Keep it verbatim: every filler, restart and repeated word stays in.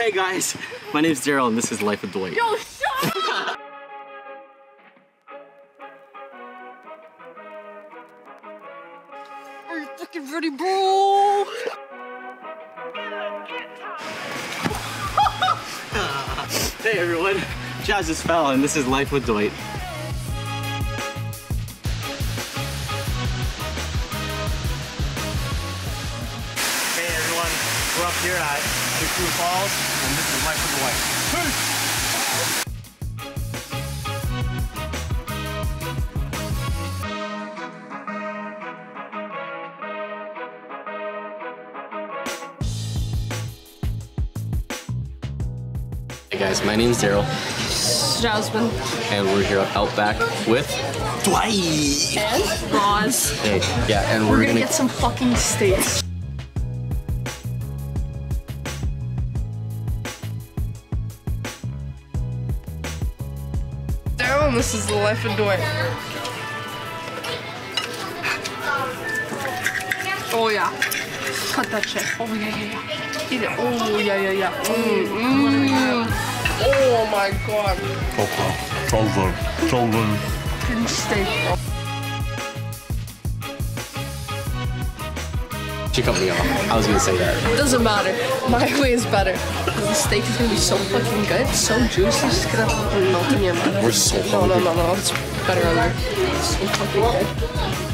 Hey guys, my name's Daryl and this is Life with Dwight. Yo, shut up! Are you fucking ready, bro? Hey everyone, Chaz is Fallon and this is Life with Dwight. We're up here at Victory Falls, and this is Life with the White. Hey guys, my name's Daryl. Jasmine. And we're here at Outback with Dwight. And Roz. Hey, yeah, and we're, we're gonna, gonna get some fucking steaks. And this is the Life of Dwight. Oh yeah. Cut that shit. Oh yeah, yeah, yeah. Eat it. Oh yeah, yeah, yeah. Mm, mm. Oh my god. Okay. So good. So good. Good steak. She cut me off. I was gonna say that. It doesn't matter. My way is better. The steak is gonna be so fucking good, so juicy, it's gonna fucking melt in your mouth. We're so hungry. No, no, no, no, it's better on there. It's so fucking good.